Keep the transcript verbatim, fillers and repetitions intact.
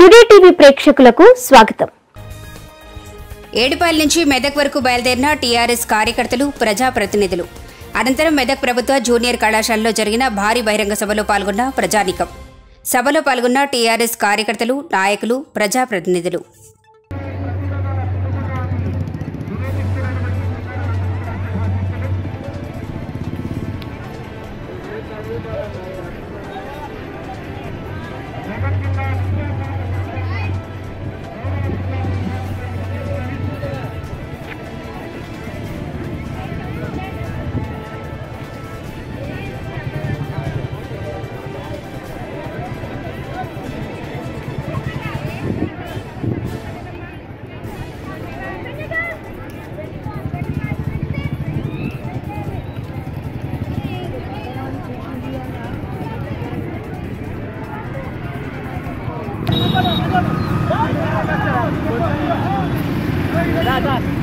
Today TV ప్రేక్షకులకు స్వాగతం. ఏడుపాయల నుంచి మెదక్ వరకు బయలుదేరిన టీఆర్ఎస్ కార్యకర్తలు ప్రజా ప్రతినిధులు అనంతరం మెదక్ ప్రభుత్వ జూనియర్ కళాశాలలో జరిగిన భారీ బహిరంగ సభలో పాల్గొన్న ప్రజానికం. సభలో పాల్గొన్న టీఆర్ఎస్ కార్యకర్తలు నాయకులు ప్రజా ప్రతినిధులు Dad, dad.